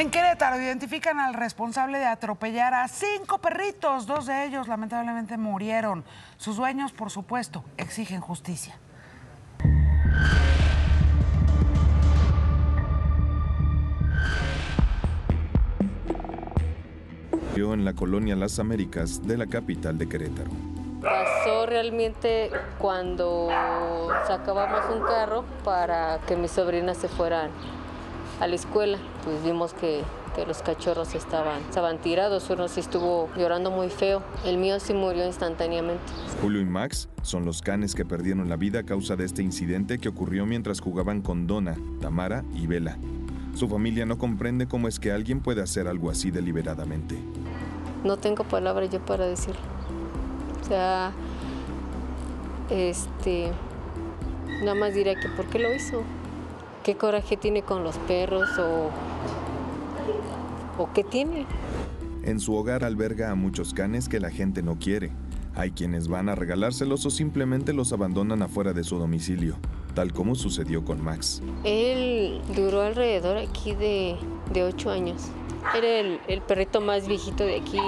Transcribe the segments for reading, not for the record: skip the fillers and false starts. En Querétaro identifican al responsable de atropellar a 5 perritos. 2 de ellos lamentablemente murieron. Sus dueños, por supuesto, exigen justicia. En la colonia Las Américas de la capital de Querétaro. Pasó realmente cuando sacábamos un carro para que mis sobrinas se fueran a la escuela, pues vimos que los cachorros estaban tirados. Uno sí estuvo llorando muy feo, el mío sí murió instantáneamente. Julio y Max son los canes que perdieron la vida a causa de este incidente que ocurrió mientras jugaban con Donna, Tamara y Vela. Su familia no comprende cómo es que alguien puede hacer algo así deliberadamente. No tengo palabras yo para decirlo. O sea, nada más diré que ¿por qué lo hizo? ¿Qué coraje tiene con los perros o qué tiene? En su hogar alberga a muchos canes que la gente no quiere. Hay quienes van a regalárselos o simplemente los abandonan afuera de su domicilio, tal como sucedió con Max. Él duró alrededor aquí de 8 años. Era el perrito más viejito de aquí,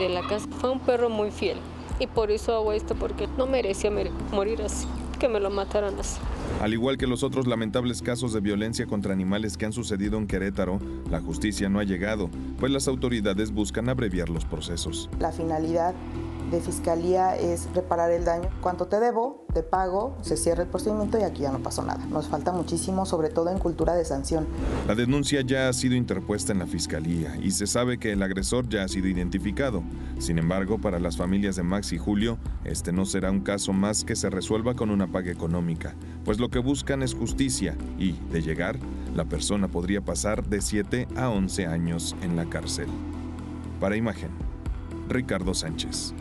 de la casa. Fue un perro muy fiel y por eso hago esto, porque no merecía morir así, que me lo mataran así. Al igual que los otros lamentables casos de violencia contra animales que han sucedido en Querétaro, la justicia no ha llegado, pues las autoridades buscan abreviar los procesos. La finalidad de fiscalía es reparar el daño. Cuanto te debo, te pago, se cierra el procedimiento y aquí ya no pasó nada. Nos falta muchísimo, sobre todo en cultura de sanción. La denuncia ya ha sido interpuesta en la fiscalía y se sabe que el agresor ya ha sido identificado. Sin embargo, para las familias de Max y Julio, este no será un caso más que se resuelva con una paga económica, pues lo que buscan es justicia y, de llegar, la persona podría pasar de 7 a 11 años en la cárcel. Para Imagen, Ricardo Sánchez.